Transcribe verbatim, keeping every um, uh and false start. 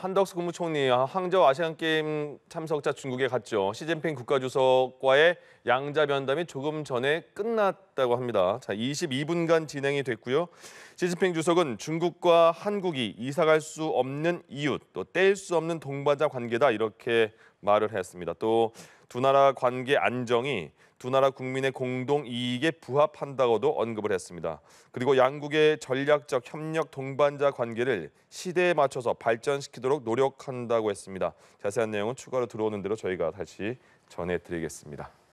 한덕수 국무총리 항저우 아시안게임 참석자 중국에 갔죠. 시진핑 국가주석과의 양자면담이 조금 전에 끝났다고 합니다. 자, 이십이 분간 진행이 됐고요. 시진핑 주석은 중국과 한국이 이사갈 수 없는 이웃, 또 뗄 수 없는 동반자 관계다 이렇게 말을 했습니다. 또 두 나라 관계 안정이 두 나라 국민의 공동 이익에 부합한다고도 언급을 했습니다. 그리고 양국의 전략적 협력 동반자 관계를 시대에 맞춰서 발전시키도록 노력한다고 했습니다. 자세한 내용은 추가로 들어오는 대로 저희가 다시 전해드리겠습니다.